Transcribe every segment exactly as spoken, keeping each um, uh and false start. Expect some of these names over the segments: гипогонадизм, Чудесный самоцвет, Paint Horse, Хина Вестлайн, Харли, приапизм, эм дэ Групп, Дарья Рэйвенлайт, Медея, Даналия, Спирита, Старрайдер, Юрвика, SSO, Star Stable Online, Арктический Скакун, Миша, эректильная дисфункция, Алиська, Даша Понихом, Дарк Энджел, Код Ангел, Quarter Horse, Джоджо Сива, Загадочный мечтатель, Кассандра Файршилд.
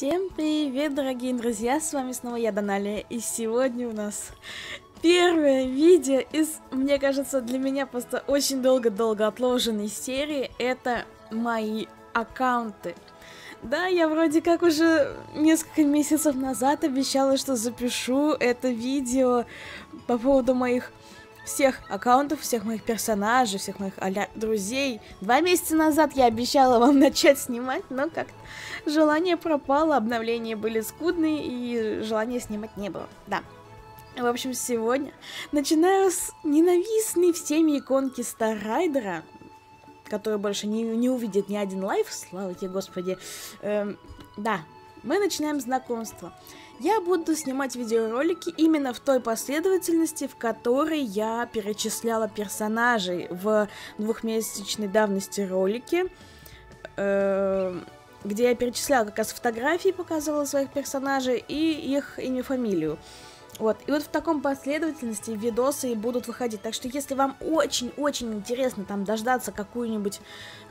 Всем привет, дорогие друзья, с вами снова я, Даналия, и сегодня у нас первое видео из, мне кажется, для меня просто очень долго-долго отложенной серии, это мои аккаунты. Да, я вроде как уже несколько месяцев назад обещала, что запишу это видео по поводу моих всех аккаунтов, всех моих персонажей, всех моих а-ля друзей. Два месяца назад я обещала вам начать снимать, но как-то желание пропало, обновления были скудные и желания снимать не было, да. В общем, сегодня начинаю с ненавистной всеми иконки Старрайдера, которую больше не, не увидит ни один лайф, слава тебе, Господи. Эм, да, мы начинаем знакомство. Я буду снимать видеоролики именно в той последовательности, в которой я перечисляла персонажей в двухмесячной давности ролике, где я перечисляла как раз фотографии, показывала своих персонажей и их имя, фамилию. Вот. И вот в таком последовательности видосы и будут выходить. Так что если вам очень-очень интересно там дождаться какую-нибудь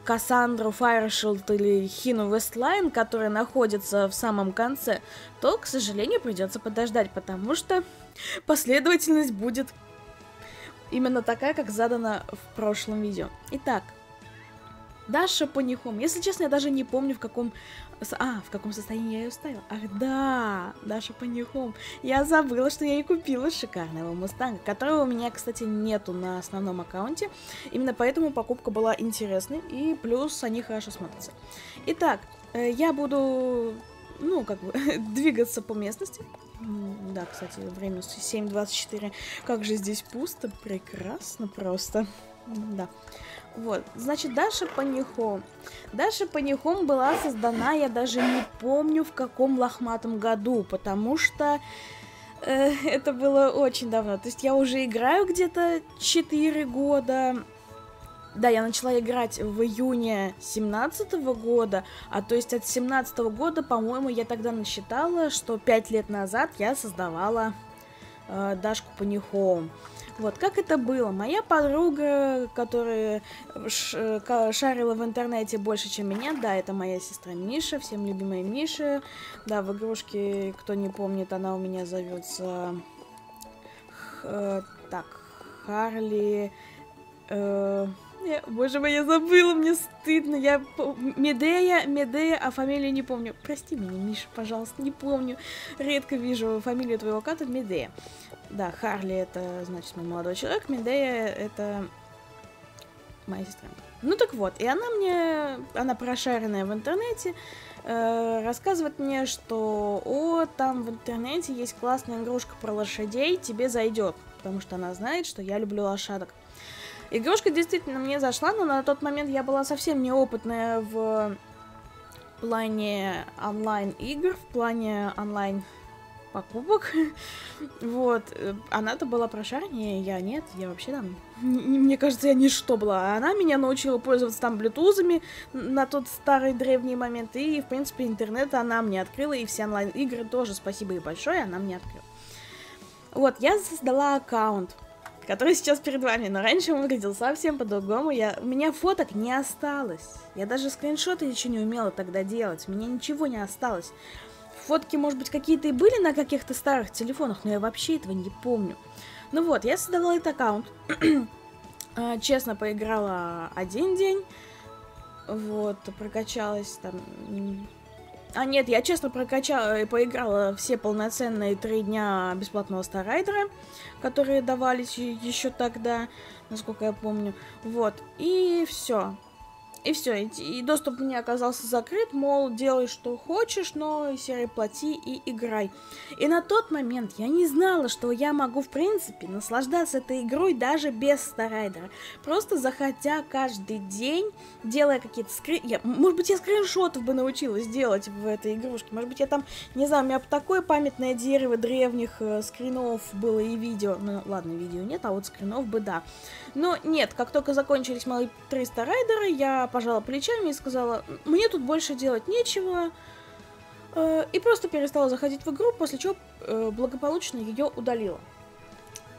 Кассандру Файршилд или Хину Вестлайн, которая находится в самом конце, то, к сожалению, придется подождать, потому что последовательность будет именно такая, как задана в прошлом видео. Итак, Даша Понихом. Если честно, я даже не помню, в каком... А, в каком состоянии я ее ставила. Ах, да, Даша Понихом. Я забыла, что я ей купила шикарного мустанга, которого у меня, кстати, нету на основном аккаунте. Именно поэтому покупка была интересной, и плюс они хорошо смотрятся. Итак, я буду, ну, как бы, двигаться по местности. Да, кстати, время семь двадцать четыре. Как же здесь пусто, прекрасно просто. Да. Вот, значит, Даша Понихом. Даша Понихом была создана, я даже не помню, в каком лохматом году, потому что э, это было очень давно. То есть я уже играю где-то четыре года. Да, я начала играть в июне семнадцатого года, а то есть от семнадцатого года, по-моему, я тогда насчитала, что пять лет назад я создавала э, Дашку Понихом. Вот, как это было. Моя подруга, которая шарила в интернете больше, чем меня, да, это моя сестра Миша, всем любимая Миша, да, в игрушке, кто не помнит, она у меня зовется, Х... так, Харли, э... я... боже мой, я забыла, мне стыдно, я, Медея, Медея, а фамилию не помню, прости меня, Миша, пожалуйста, не помню, редко вижу фамилию твоего кота, Медея. Да, Харли — это, значит, мой молодой человек, Медея — это моя сестра. Ну так вот, и она мне, она прошаренная в интернете, э, рассказывает мне, что о, там в интернете есть классная игрушка про лошадей, тебе зайдет, потому что она знает, что я люблю лошадок. Игрушка действительно мне зашла, но на тот момент я была совсем неопытная в плане онлайн-игр, в плане онлайн покупок, вот, она-то была прошарнее, я нет, я вообще там, мне кажется, я ничто была, она меня научила пользоваться там блютузами на тот старый древний момент, и, в принципе, интернет она мне открыла, и все онлайн-игры тоже, спасибо ей большое, она мне открыла. Вот, я создала аккаунт, который сейчас перед вами, но раньше он выглядел совсем по-другому, я... у меня фоток не осталось, я даже скриншоты еще не умела тогда делать, у меня ничего не осталось. Фотки, может быть, какие-то и были на каких-то старых телефонах, но я вообще этого не помню. Ну вот, я создавала этот аккаунт. Честно, поиграла один день. Вот, прокачалась там... А нет, я честно прокачала и поиграла все полноценные три дня бесплатного Старрайдера, которые давались еще тогда, насколько я помню. Вот, и все. И все, и доступ мне оказался закрыт, мол, делай, что хочешь, но серии плати и играй. И на тот момент я не знала, что я могу, в принципе, наслаждаться этой игрой даже без Старрайдера. Просто заходя каждый день, делая какие-то скриншоты. Может быть, я скриншотов бы научилась делать в этой игрушке. Может быть, я там, не знаю, у меня такое памятное дерево древних э, скринов было и видео. Ну, ладно, видео нет, а вот скринов бы да. Но нет, как только закончились мои три Старрайдера, я пожала плечами и сказала, мне тут больше делать нечего, э, и просто перестала заходить в игру, после чего э, благополучно ее удалила.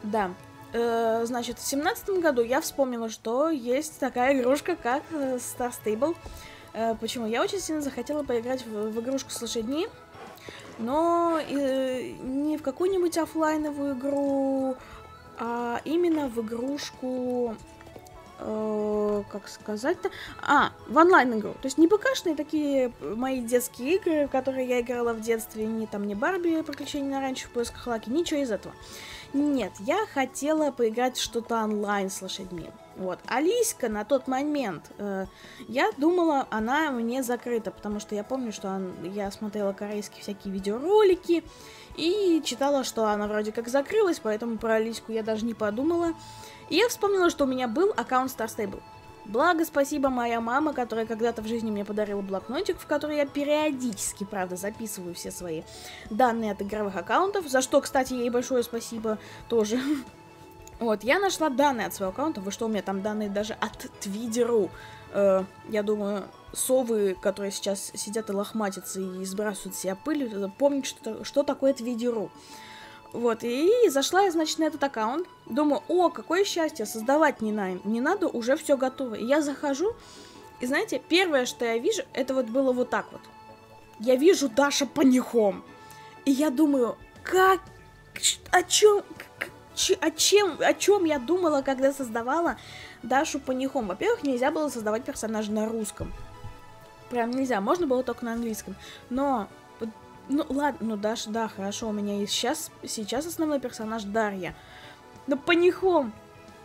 Да, э, значит, в семнадцатом году я вспомнила, что есть такая игрушка, как Star Stable Почему? Я очень сильно захотела поиграть в, в игрушку с лошадьми, но э, не в какую-нибудь офлайновую игру, а именно в игрушку, э, как сказать-то, а, в онлайн-игру. То есть не ПКшные такие мои детские игры, в которые я играла в детстве, ни там, не Барби, приключения на ранчо в поисках Лаки, ничего из этого. Нет, я хотела поиграть в что-то онлайн с лошадьми. Вот, Алиська на тот момент, э, я думала, она мне закрыта, потому что я помню, что он, я смотрела корейские всякие видеоролики и читала, что она вроде как закрылась, поэтому про Алиську я даже не подумала. И я вспомнила, что у меня был аккаунт Star Stable. Благо, спасибо моя мама, которая когда-то в жизни мне подарила блокнотик, в который я периодически, правда, записываю все свои данные от игровых аккаунтов, за что, кстати, ей большое спасибо тоже. Вот, я нашла данные от своего аккаунта. Вы что, у меня там данные даже от Твидеру. Э, я думаю, совы, которые сейчас сидят и лохматятся и сбрасывают себя пыль, помнят, что, что такое Твидеру. Вот, и зашла я, значит, на этот аккаунт. Думаю, о, какое счастье, создавать не, на, не надо, уже все готово. И я захожу, и знаете, первое, что я вижу, это вот было вот так вот. Я вижу Даша Понихом. И я думаю, как, о чем... О чем, о чем я думала, когда создавала Дашу Понихом? Во-первых, нельзя было создавать персонажа на русском. Прям нельзя, можно было только на английском. Но, ну ладно, ну Даша, да, хорошо, у меня есть сейчас, сейчас основной персонаж Дарья. Но Понихом,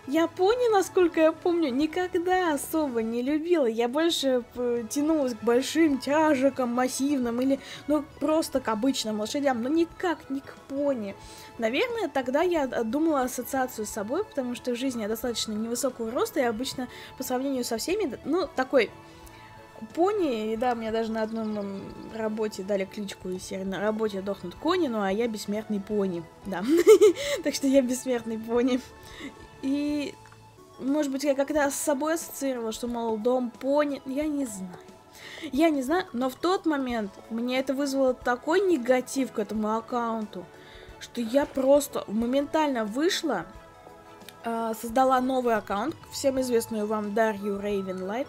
я поняла, насколько я помню, никогда особо не любила. Я больше тянулась к большим тяжикам, массивным или, ну, просто к обычным лошадям, но никак не к пони. Наверное, тогда я думала ассоциацию с собой, потому что в жизни я достаточно невысокого роста, и обычно по сравнению со всеми, ну, такой пони, и да, мне даже на одном работе дали кличку из серии «На работе дохнут кони», ну а я бессмертный пони, да, так что я бессмертный пони. И, может быть, я как-то с собой ассоциировала, что, мол, дом пони, я не знаю. Я не знаю, но в тот момент мне это вызвало такой негатив к этому аккаунту, что я просто моментально вышла, создала новый аккаунт, всем известную вам Дарью Рэйвенлайт.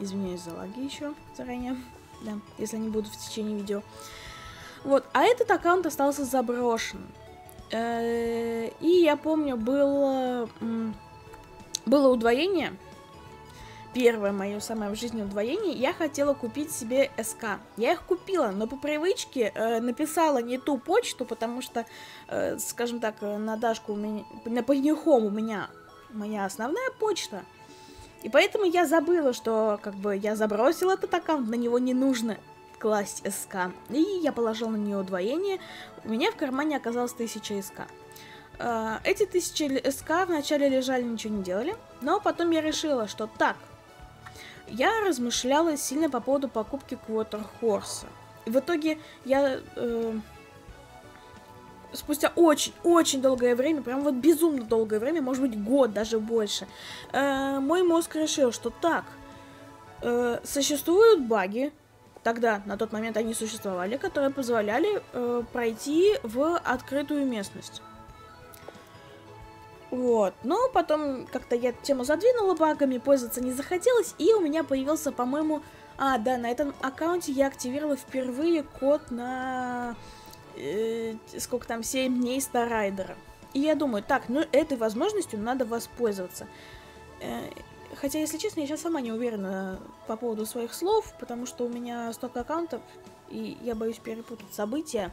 Извиняюсь за лаги еще заранее, да, если они будут в течение видео. Вот, а этот аккаунт остался заброшен. И я помню, было, было удвоение. Первое мое самое в жизни удвоение. Я хотела купить себе СК. Я их купила, но по привычке написала не ту почту, потому что, скажем так, на Дашку у меня, на Понихом у меня моя основная почта. И поэтому я забыла, что как бы я забросила этот аккаунт, на него не нужно класть СК. И я положила на нее удвоение. У меня в кармане оказалось тысяча СК. Эти тысячи СК вначале лежали, ничего не делали. Но потом я решила, что так. Я размышляла сильно по поводу покупки Quarter Horse. И в итоге я... Э, спустя очень-очень долгое время, прям вот безумно долгое время, может быть год, даже больше, э, мой мозг решил, что так. Э, существуют баги. Тогда, на тот момент, они существовали, которые позволяли э, пройти в открытую местность. Вот. Но потом как-то я тему задвинула багами, пользоваться не захотелось, и у меня появился, по-моему... А, да, на этом аккаунте я активировала впервые код на... Э, сколько там, семь дней Старайдера. И я думаю, так, ну этой возможностью надо воспользоваться. Э, Хотя, если честно, я сейчас сама не уверена по поводу своих слов, потому что у меня столько аккаунтов, и я боюсь перепутать события.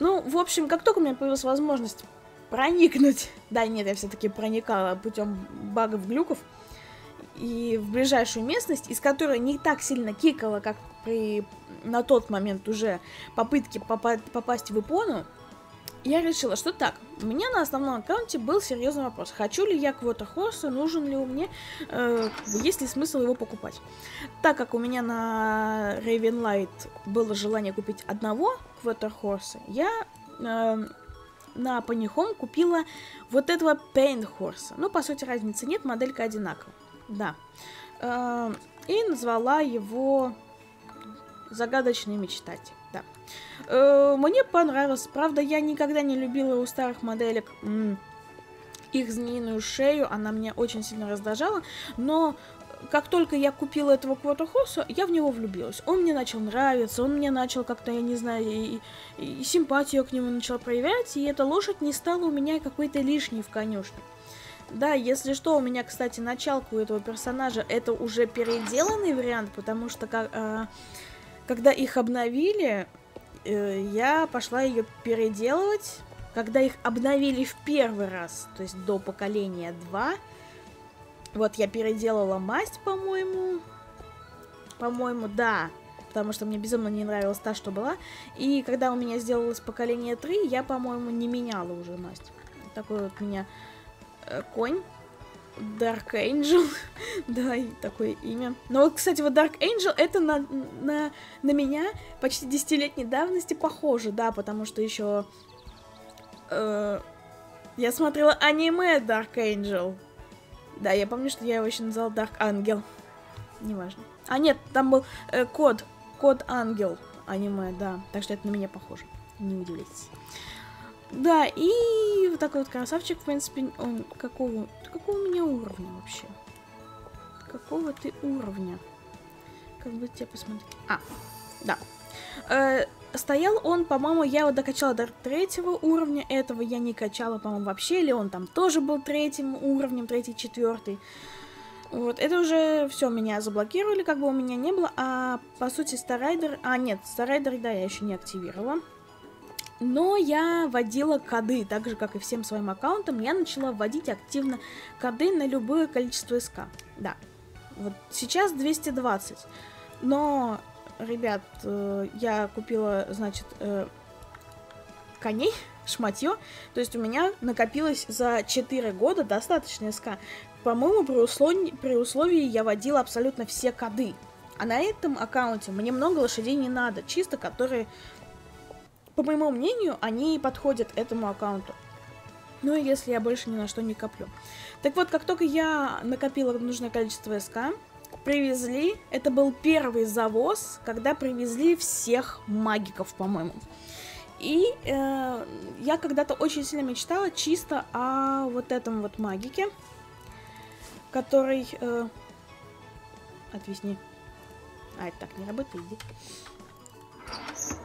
Ну, в общем, как только у меня появилась возможность проникнуть... Да, нет, я все-таки проникала путем багов-глюков. И в ближайшую местность, из которой не так сильно кикала, как при на тот момент уже попытке попа- попасть в Японию, я решила, что так, у меня на основном аккаунте был серьезный вопрос. Хочу ли я Quarter Horse, нужен ли у мне, э, есть ли смысл его покупать. Так как у меня на Ravenlight было желание купить одного Quarter Horse, я э, на Понихом купила вот этого Paint Horse. Ну, по сути, разницы нет, моделька одинакова. Да. Э, и назвала его Загадочный мечтатель. Да. Э, мне понравилось. Правда, я никогда не любила у старых моделек их змеиную шею. Она меня очень сильно раздражала. Но как только я купила этого Quarter Horse, я в него влюбилась. Он мне начал нравиться, он мне начал как-то, я не знаю, и, и симпатию к нему начала проявлять, и эта лошадь не стала у меня какой-то лишней в конюшне. Да, если что, у меня, кстати, началка у этого персонажа, это уже переделанный вариант, потому что как, э, когда их обновили, э, я пошла ее переделывать. Когда их обновили в первый раз, то есть до поколения два, вот я переделала масть, по-моему, по-моему, да, потому что мне безумно не нравилась та, что была. И когда у меня сделалось поколение три, я, по-моему, не меняла уже масть. Такой вот у меня... конь. Дарк Энджел. Да, и такое имя. Но, кстати, вот Дарк Энджел, это на, на, на меня почти десятилетней давности похоже, да, потому что еще э, я смотрела аниме Дарк Энджел. Да, я помню, что я его еще назвала Дарк Ангел. Неважно. А нет, там был э, Код. Код Ангел аниме, да. Так что это на меня похоже. Не удивляйтесь. Да, и вот такой вот красавчик, в принципе, он какого... Какого у меня уровня вообще? Какого ты уровня? Как бы тебя посмотреть? А, да. Э, стоял он, по-моему, я его докачала до третьего уровня, этого я не качала, по-моему, вообще, или он там тоже был третьим уровнем, третий, четвертый. Вот, это уже все меня заблокировали, как бы у меня не было, а по сути Старайдер... А, нет, Старайдер, да, я еще не активировала. Но я вводила коды, так же, как и всем своим аккаунтом, я начала вводить активно коды на любое количество СК. Да, вот сейчас двести двадцать. Но, ребят, я купила, значит, коней, шматье. То есть у меня накопилось за четыре года достаточно СК. По-моему, при условии, при условии я вводила абсолютно все коды. А на этом аккаунте мне много лошадей не надо, чисто которые... По моему мнению, они подходят этому аккаунту. Ну и если я больше ни на что не коплю. Так вот, как только я накопила нужное количество СК, привезли, это был первый завоз, когда привезли всех магиков, по-моему. И э, я когда-то очень сильно мечтала чисто о вот этом вот магике, который... Э, отвесни. А, это так не работает, иди.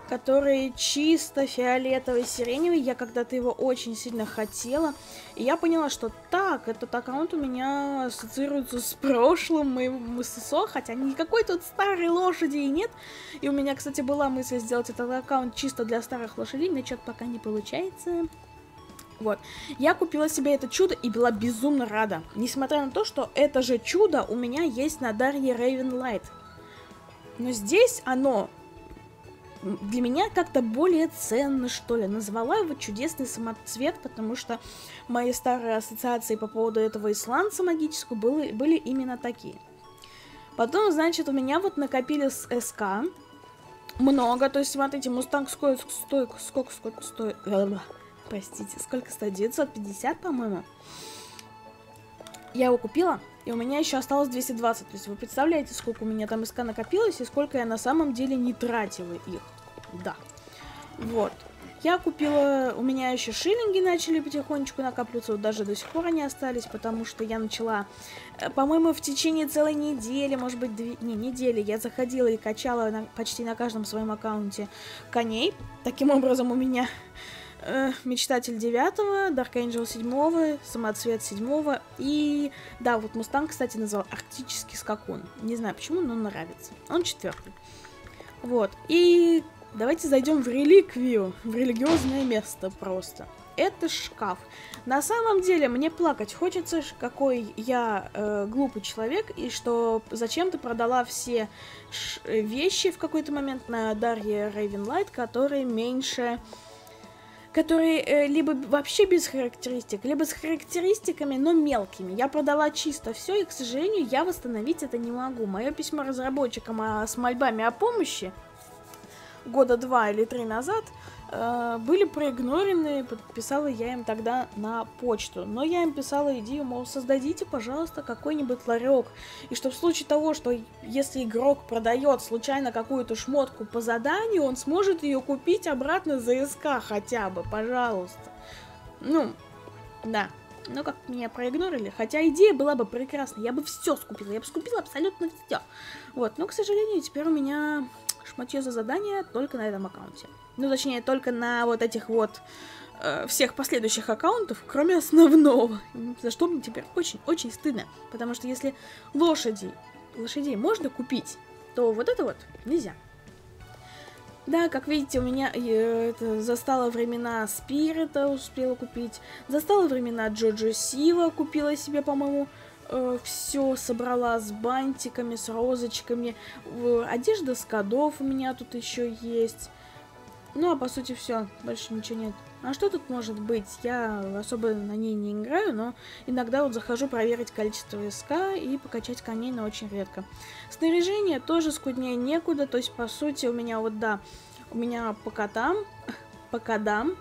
Который чисто фиолетовый, сиреневый. Я когда-то его очень сильно хотела. И я поняла, что так, этот аккаунт у меня ассоциируется с прошлым моим ССО. Хотя никакой тут старой лошади и нет. И у меня, кстати, была мысль сделать этот аккаунт чисто для старых лошадей. Но что-то пока не получается. Вот. Я купила себе это чудо и была безумно рада. Несмотря на то, что это же чудо у меня есть на Дарье Рэйвенлайт. Но здесь оно... для меня как-то более ценно, что ли. Назвала его «Чудесный самоцвет», потому что мои старые ассоциации по поводу этого исландца магического были, были именно такие. Потом, значит, у меня вот накопили с СК много. То есть, смотрите, мустанг стоит... Сколько, сколько, сколько стоит? Простите, сколько стоит? девятьсот пятьдесят, по-моему. Я его купила, и у меня еще осталось двести двадцать. То есть вы представляете, сколько у меня там СК накопилось, и сколько я на самом деле не тратила их. Да. Вот. Я купила... У меня еще шиллинги начали потихонечку накапливаться. Вот даже до сих пор они остались, потому что я начала... По-моему, в течение целой недели, может быть, две... Не, недели я заходила и качала на... почти на каждом своем аккаунте коней. Таким образом, у меня... Мечтатель девятого, Дарк Энджел седьмого, Самоцвет седьмого и... Да, вот Мустанг, кстати, назвал Арктический Скакун. Не знаю почему, но нравится. Он четвертый. Вот. И давайте зайдем в реликвию, в религиозное место просто. Это шкаф. На самом деле мне плакать хочется, какой я э, глупый человек, и что зачем-то продала все вещи в какой-то момент на Дарье Рэйвенлайт, которые меньше... которые э, либо вообще без характеристик, либо с характеристиками, но мелкими. Я продала чисто все, и, к сожалению, я восстановить это не могу. Мое письмо разработчикам о, с мольбами о помощи года два или три назад э, были проигнорены, подписала я им тогда на почту. Но я им писала идею, мол, создадите, пожалуйста, какой-нибудь ларек. И что в случае того, что если игрок продает случайно какую-то шмотку по заданию, он сможет ее купить обратно за СК хотя бы, пожалуйста. Ну, да. Но как меня проигнорили, хотя идея была бы прекрасна, я бы все скупила, я бы скупила абсолютно все. Вот, но, к сожалению, теперь у меня шматье за задание только на этом аккаунте. Ну, точнее, только на вот этих вот э, всех последующих аккаунтов, кроме основного. За что мне теперь очень-очень стыдно, потому что если лошади, лошадей можно купить, то вот это вот нельзя. Да, как видите, у меня э, это, застало времена Спирита, успела купить. Застало времена Джоджо Сива, купила себе, по-моему, э, все собрала с бантиками, с розочками. Э, одежда с кодов у меня тут еще есть. Ну, а по сути все, больше ничего нет. А что тут может быть? Я особо на ней не играю, но иногда вот захожу проверить количество СК и покачать коней, но очень редко. Снаряжение тоже скуднее некуда, то есть, по сути, у меня вот, да, у меня по котам, по кодам,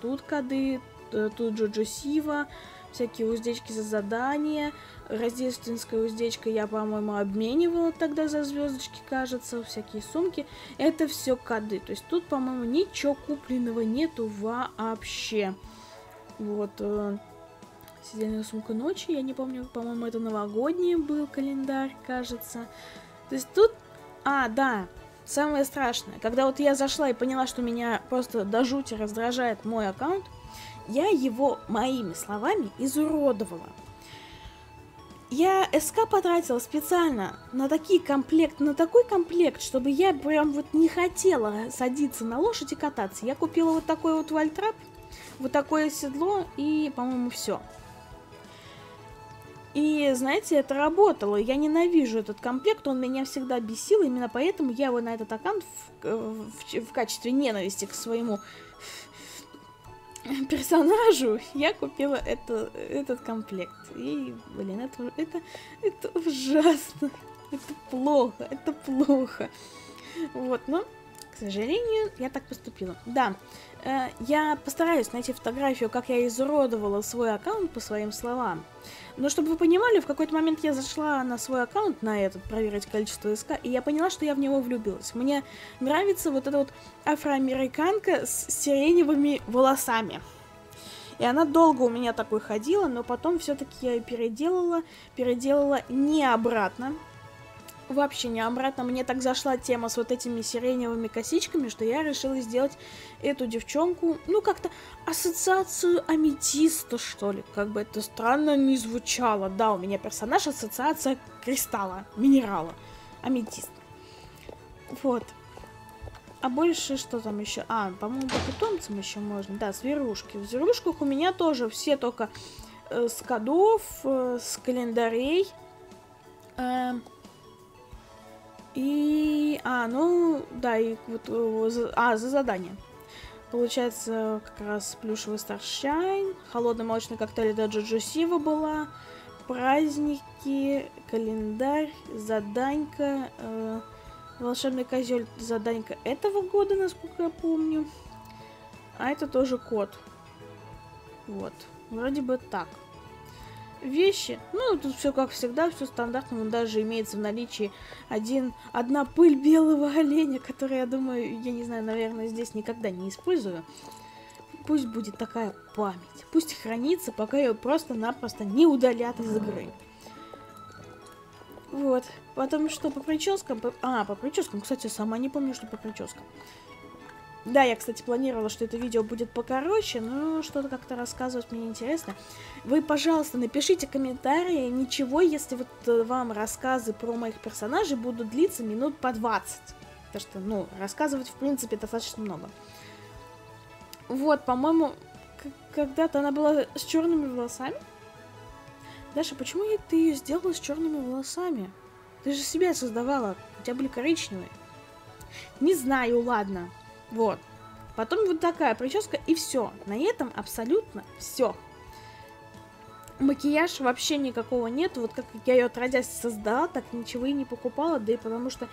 тут коды, тут Джоджо Сива, всякие уздечки за задания, рождественская уздечка я, по-моему, обменивала тогда за звездочки, кажется, всякие сумки. Это все коды, то есть тут, по-моему, ничего купленного нету вообще. Вот, сидельная сумка ночи, я не помню, по-моему, это новогодний был календарь, кажется. То есть тут, а, да, самое страшное, когда вот я зашла и поняла, что меня просто до жути раздражает мой аккаунт, я его моими словами изуродовала. Я СК потратила специально на, такие комплект, на такой комплект, чтобы я прям вот не хотела садиться на лошадь и кататься. Я купила вот такой вот вальтрап, вот такое седло и, по-моему, все. И, знаете, это работало. Я ненавижу этот комплект, он меня всегда бесил, именно поэтому я его на этот аккаунт в, в, в качестве ненависти к своему персонажу я купила это, этот комплект. И, блин, это, это, это ужасно. Это плохо, это плохо. Вот, но, к сожалению, я так поступила. Да, э, я постараюсь найти фотографию, как я изуродовала свой аккаунт по своим словам. Но, чтобы вы понимали, в какой-то момент я зашла на свой аккаунт, на этот, проверить количество СК, и я поняла, что я в него влюбилась. Мне нравится вот эта вот афроамериканка с сиреневыми волосами. И она долго у меня такой ходила, но потом все-таки я ее переделала. Переделала не обратно. Вообще не обратно. Мне так зашла тема с вот этими сиреневыми косичками, что я решила сделать эту девчонку, ну, как-то ассоциацию аметиста, что ли. Как бы это странно не звучало. Да, у меня персонаж ассоциация кристалла, минерала. Аметист. Вот. А больше что там еще? А, по-моему, по питомцам еще можно. Да, зверушки. В зверушках у меня тоже все только э, с кодов, э, с календарей. Э, И... А, ну, да, и вот... А, за задание. Получается, как раз плюшевый старшайн, холодно-молочный коктейль до Джоджо Сива была, праздники, календарь, заданька, э, волшебный козёл, заданька этого года, насколько я помню. А это тоже кот. Вот. Вроде бы так. Вещи, ну тут все как всегда, все стандартно, он даже имеется в наличии один, одна пыль белого оленя, которую, я думаю, я не знаю, наверное, здесь никогда не использую. Пусть будет такая память, пусть хранится, пока ее просто-напросто не удалят из игры. Вот, потом что по прическам, по... а, по прическам, кстати, сама не помню, что по прическам. Да, я, кстати, планировала, что это видео будет покороче, но что-то как-то рассказывать мне интересно. Вы, пожалуйста, напишите комментарии. Ничего, если вот вам рассказы про моих персонажей будут длиться минут по двадцать. Потому что, ну, рассказывать, в принципе, достаточно много. Вот, по-моему, когда-то она была с черными волосами. Даша, почему ты ее сделала с черными волосами? Ты же себя создавала, у тебя были коричневые. Не знаю, ладно. Вот. Потом вот такая прическа, и все. На этом абсолютно все. Макияж вообще никакого нет. Вот как я ее отродясь создала, так ничего и не покупала. Да и потому что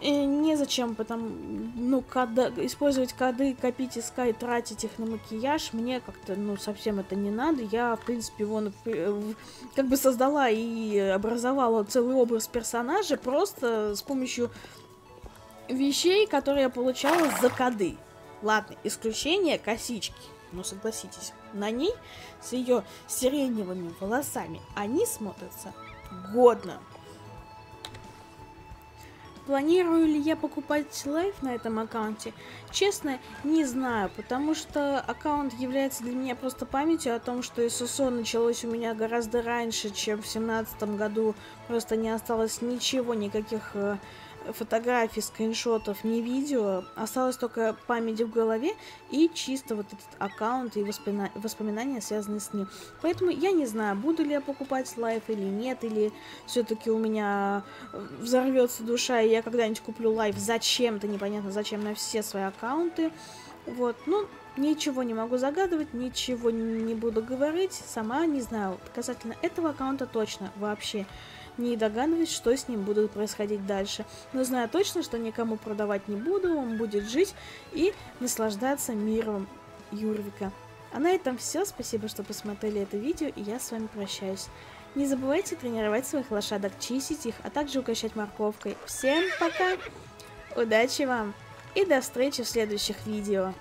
и незачем потом, ну, кода... использовать коды, копить, искать, тратить их на макияж. Мне как-то, ну, совсем это не надо. Я, в принципе, вон, как бы создала и образовала целый образ персонажа просто с помощью вещей, которые я получала за коды. Ладно, исключение косички. ну согласитесь, на ней с ее сиреневыми волосами они смотрятся годно. Планирую ли я покупать лайф на этом аккаунте? Честно, не знаю, потому что аккаунт является для меня просто памятью о том, что ССО началось у меня гораздо раньше, чем в семнадцатом году. Просто не осталось ничего, никаких фотографий, скриншотов, ни видео. Осталась только память в голове и чисто вот этот аккаунт и воспомина... воспоминания, связанные с ним. Поэтому я не знаю, буду ли я покупать лайф или нет, или все-таки у меня взорвется душа, и я когда-нибудь куплю лайф зачем-то, непонятно зачем, на все свои аккаунты. Вот, ну, ничего не могу загадывать, ничего не буду говорить, сама не знаю. Касательно этого аккаунта точно вообще не догадываюсь, что с ним будет происходить дальше. Но знаю точно, что никому продавать не буду, он будет жить и наслаждаться миром Юрвика. А на этом все. Спасибо, что посмотрели это видео, и я с вами прощаюсь. Не забывайте тренировать своих лошадок, чистить их, а также угощать морковкой. Всем пока, удачи вам и до встречи в следующих видео.